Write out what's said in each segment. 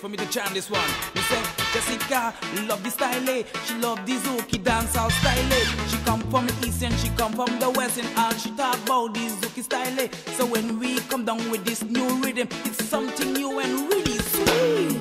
For me to chant this one, me say Jessica love the style, she love the Zuki dancehall style. She come from the east and she come from the west, and all she talk about the Zuki style. So when we come down with this new rhythm, it's something new and really sweet.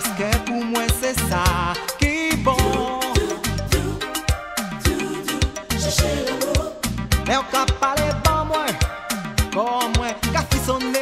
parce que pour moi c'est ça qui est bon. Je cherche l'amour. Mais on ne peut pas parler pour moi. Comme moi, café sonné.